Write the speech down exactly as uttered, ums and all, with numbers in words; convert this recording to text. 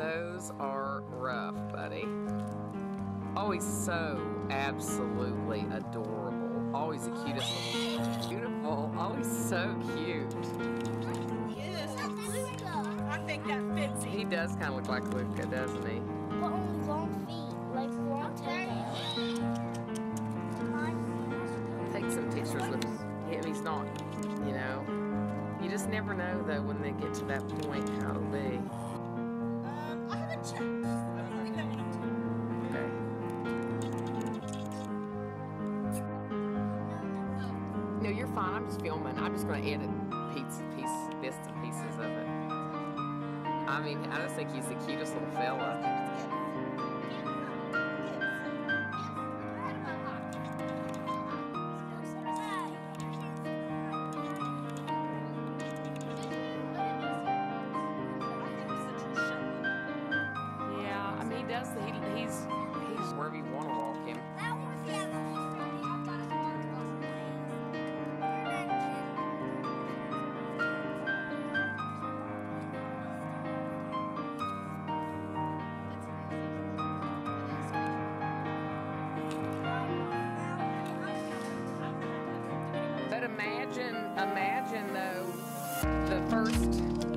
Those are rough, buddy. Always so absolutely adorable. Always the cutest little. Beautiful. Always so cute. Yes, that's Luca. I think that fits him. He does kind of look like Luca, doesn't he? But only long feet, like long toes. Take some pictures with him. He's not, you know. You just never know, though, when they get to that point, how it'll be. No, you're fine. I'm just filming. I'm just going to edit piece, piece, bits and pieces of it. I mean, I just think he's the cutest little fella. Yeah, I mean, he does. He, he's, he's wherever you want to walk him. Imagine, imagine though, the first